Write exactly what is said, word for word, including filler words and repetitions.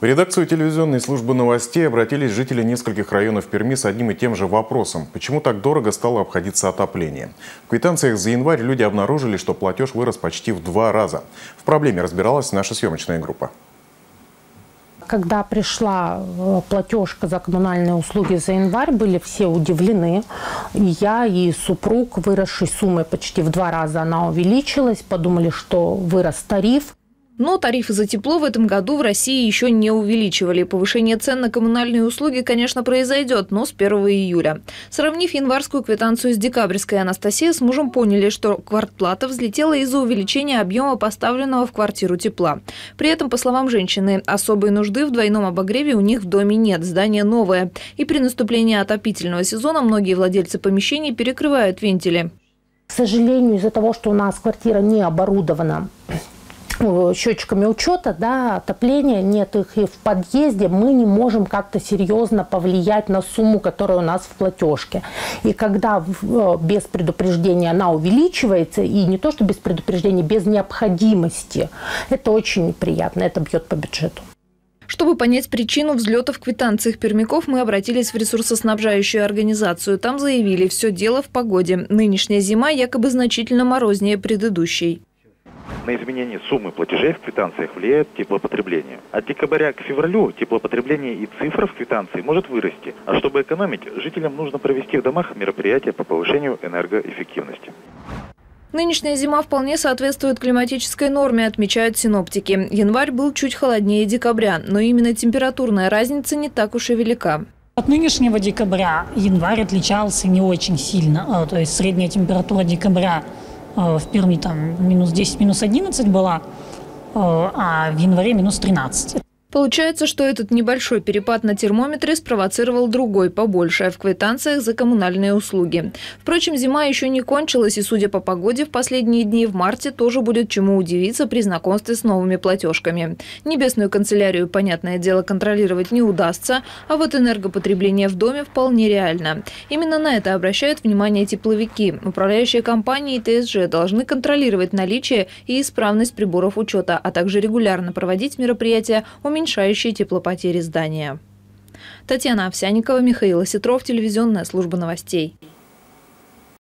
В редакцию телевизионной службы новостей обратились жители нескольких районов Перми с одним и тем же вопросом. Почему так дорого стало обходиться отопление? В квитанциях за январь люди обнаружили, что платеж вырос почти в два раза. В проблеме разбиралась наша съемочная группа. Когда пришла платежка за коммунальные услуги за январь, были все удивлены. И я, и супруг, выросшей суммой почти в два раза она увеличилась. Подумали, что вырос тариф. Но тарифы за тепло в этом году в России еще не увеличивали. Повышение цен на коммунальные услуги, конечно, произойдет, но с первого июля. Сравнив январскую квитанцию с декабрьской, Анастасия с мужем поняли, что квартплата взлетела из-за увеличения объема поставленного в квартиру тепла. При этом, по словам женщины, особой нужды в двойном обогреве у них в доме нет, здание новое. И при наступлении отопительного сезона многие владельцы помещений перекрывают вентили. К сожалению, из-за того, что у нас квартира не оборудована счетчиками учета, да, отопления, нет их и в подъезде, мы не можем как-то серьезно повлиять на сумму, которая у нас в платежке. И когда без предупреждения она увеличивается, и не то что без предупреждения, без необходимости, это очень неприятно, это бьет по бюджету. Чтобы понять причину взлета в квитанциях пермяков, мы обратились в ресурсоснабжающую организацию. Там заявили, все дело в погоде. Нынешняя зима якобы значительно морознее предыдущей. На изменение суммы платежей в квитанциях влияет теплопотребление. От декабря к февралю теплопотребление и цифра в квитанции может вырасти. А чтобы экономить, жителям нужно провести в домах мероприятия по повышению энергоэффективности. Нынешняя зима вполне соответствует климатической норме, отмечают синоптики. Январь был чуть холоднее декабря, но именно температурная разница не так уж и велика. От нынешнего декабря январь отличался не очень сильно. То есть средняя температура декабря в Перми там минус десять, минус одиннадцать была, а в январе минус тринадцать. Получается, что этот небольшой перепад на термометре спровоцировал другой, побольше, в квитанциях за коммунальные услуги. Впрочем, зима еще не кончилась, и, судя по погоде, в последние дни в марте тоже будет чему удивиться при знакомстве с новыми платежками. Небесную канцелярию, понятное дело, контролировать не удастся, а вот энергопотребление в доме вполне реально. Именно на это обращают внимание тепловики. Управляющие компании и ТСЖ должны контролировать наличие и исправность приборов учета, а также регулярно проводить мероприятия, уменьшающие уменьшающие теплопотери здания. Татьяна Овсяникова, Михаил Осетров, телевизионная служба новостей.